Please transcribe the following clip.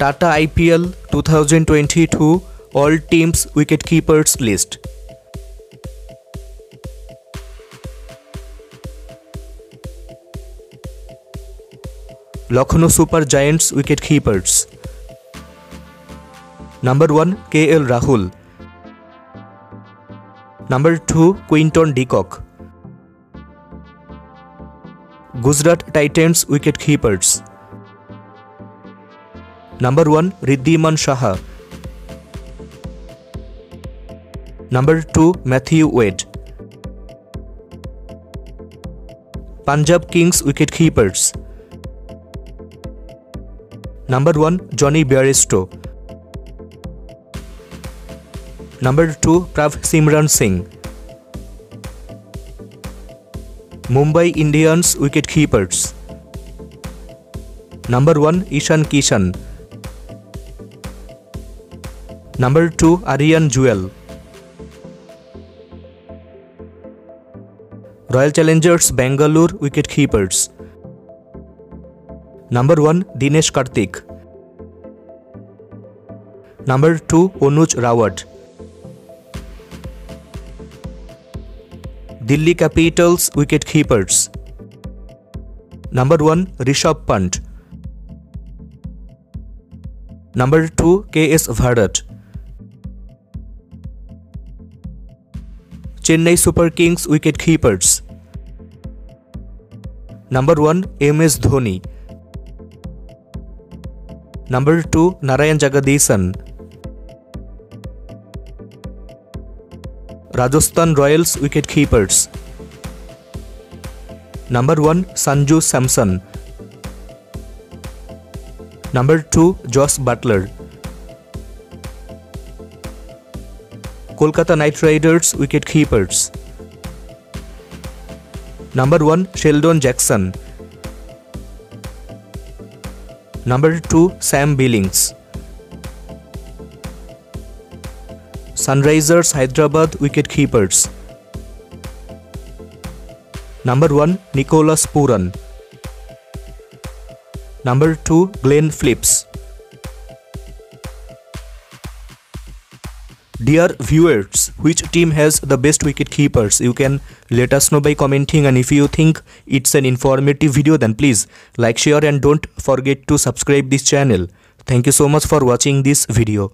Tata IPL 2022 All Teams Wicketkeepers List. Lucknow Super Giants Wicketkeepers. Number 1 KL Rahul. Number 2 Quinton De Kock. Gujarat Titans Wicketkeepers. Number 1 Wriddhiman Saha. Number 2 Matthew Wade. Punjab Kings Wicketkeepers. Number 1 Johnny Bairstow. Number 2 Prabhsimran Singh. Mumbai Indians wicketkeepers. Number 1 Ishan Kishan. Number 2 Aryan Juyal. Royal Challengers Bangalore wicketkeepers. Number 1 Dinesh Karthik. Number 2 Anuj Rawat. Delhi Capitals wicketkeepers. Number 1 Rishabh Pant. Number 2 K.S. Bharat. Chennai Super Kings wicketkeepers. Number 1 MS Dhoni. Number 2 Narayan Jagadeesan. Rajasthan Royals wicketkeepers. Number 1 Sanju Samson. Number 2 Jos Buttler. Kolkata Knight Riders wicketkeepers. Number 1 Sheldon Jackson. Number 2 Sam Billings. Sunrisers Hyderabad wicketkeepers. Number 1 Nicholas Pooran. Number 2 Glenn Phillips. Dear viewers, which team has the best wicketkeepers? You can let us know by commenting, and if you think it's an informative video, then please like, share, and don't forget to subscribe this channel. Thank you so much for watching this video.